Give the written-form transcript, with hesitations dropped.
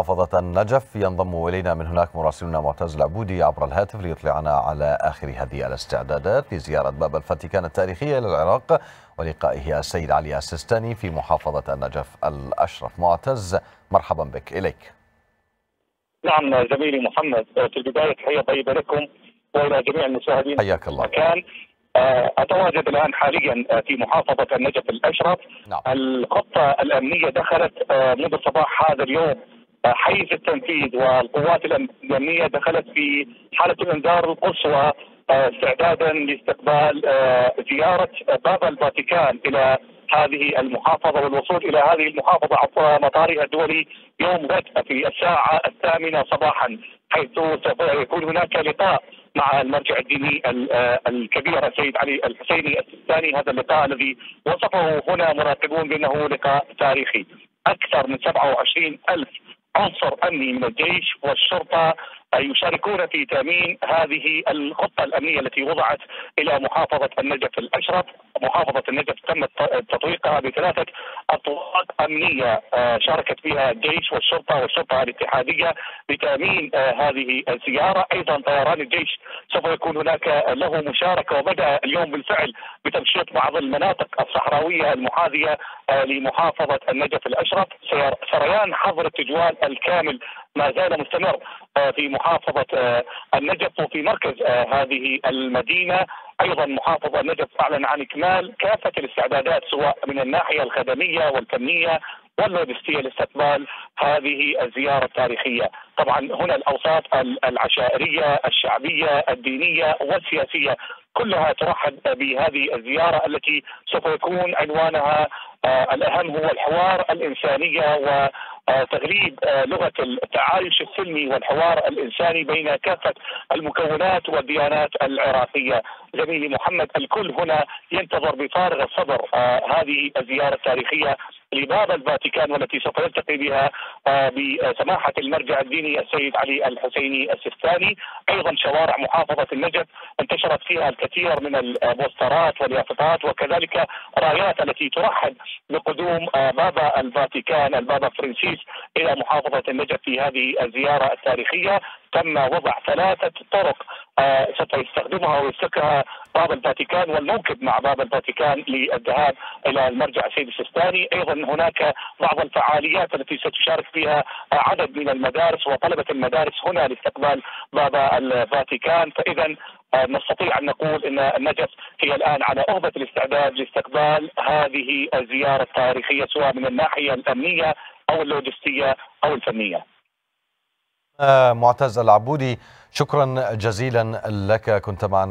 محافظة النجف. ينضم إلينا من هناك مراسلنا معتز العبودي عبر الهاتف ليطلعنا على آخر هذه الاستعدادات لزيارة باب الفاتيكان التاريخية إلى العراق ولقائه السيد علي السيستاني في محافظة النجف الأشرف. معتز مرحبا بك. إليك. نعم زميلي محمد، في البداية تحية طيبة لكم وإلى جميع المشاهدين. حياك الله. أتواجد الآن حاليا في محافظة النجف الأشرف. نعم. الخطة الأمنية دخلت منذ صباح هذا اليوم حيز التنفيذ، والقوات الأمنية دخلت في حالة الإنذار القصوى استعدادا لاستقبال زيارة باب الفاتيكان إلى هذه المحافظة والوصول إلى هذه المحافظة عبر مطارها الدولي يوم غد في الساعة 8 صباحا، حيث سوف يكون هناك لقاء مع المرجع الديني الكبير السيد علي الحسيني السيستاني. هذا اللقاء الذي وصفه هنا مراقبون بأنه لقاء تاريخي. أكثر من 27,000 عنصر أمني من الجيش والشرطة يشاركون في تأمين هذه الخطة الأمنية التي وضعت إلى محافظة النجف الأشرف. محافظة النجف تم تطويقها ب3 أطواق أمنية شاركت فيها الجيش والشرطة الاتحادية بتأمين هذه الزيارة. أيضا طيران الجيش سوف يكون هناك له مشاركة، وبدأ اليوم بالفعل بتمشيط بعض المناطق الصحراوية المحاذية لمحافظة النجف الأشرف. سريان حظر التجوال الكامل ما زال مستمر في محافظة النجف وفي مركز هذه المدينة. أيضا محافظة النجف أعلن عن إكمال كافة الاستعدادات سواء من الناحية الخدمية والفنية واللوجستية لاستقبال هذه الزيارة التاريخية. طبعا هنا الأوساط العشائرية الشعبية الدينية والسياسية كلها ترحب بهذه الزيارة التي سوف يكون عنوانها الأهم هو الحوار الإنسانية و تغليب لغة التعايش السلمي والحوار الإنساني بين كافة المكونات والديانات العراقية. زميلي محمد، الكل هنا ينتظر بفارغ الصبر هذه الزيارة التاريخية لباب الفاتيكان والتي سوف يلتقي بها بسماحة المرجع الديني السيد علي الحسيني السيستاني. أيضا شوارع محافظة النجف انتشرت فيها الكثير من البوسترات واليافطات وكذلك رايات التي ترحب بقدوم بابا الفاتيكان البابا فرنسيس إلى محافظة النجف في هذه الزيارة التاريخية. تم وضع 3 طرق سوف يستخدمها ويسلكها باب الفاتيكان والموكب مع باب الفاتيكان للذهاب الى المرجع السيد السيستاني. ايضا هناك بعض الفعاليات التي ستشارك فيها عدد من المدارس وطلبه المدارس هنا لاستقبال بابا الفاتيكان. فاذا نستطيع ان نقول ان النجف هي الان على أهبة الاستعداد لاستقبال هذه الزياره التاريخيه سواء من الناحيه الامنيه او اللوجستيه او الفنيه. معتز العبودي شكرا جزيلا لك، كنت معنا.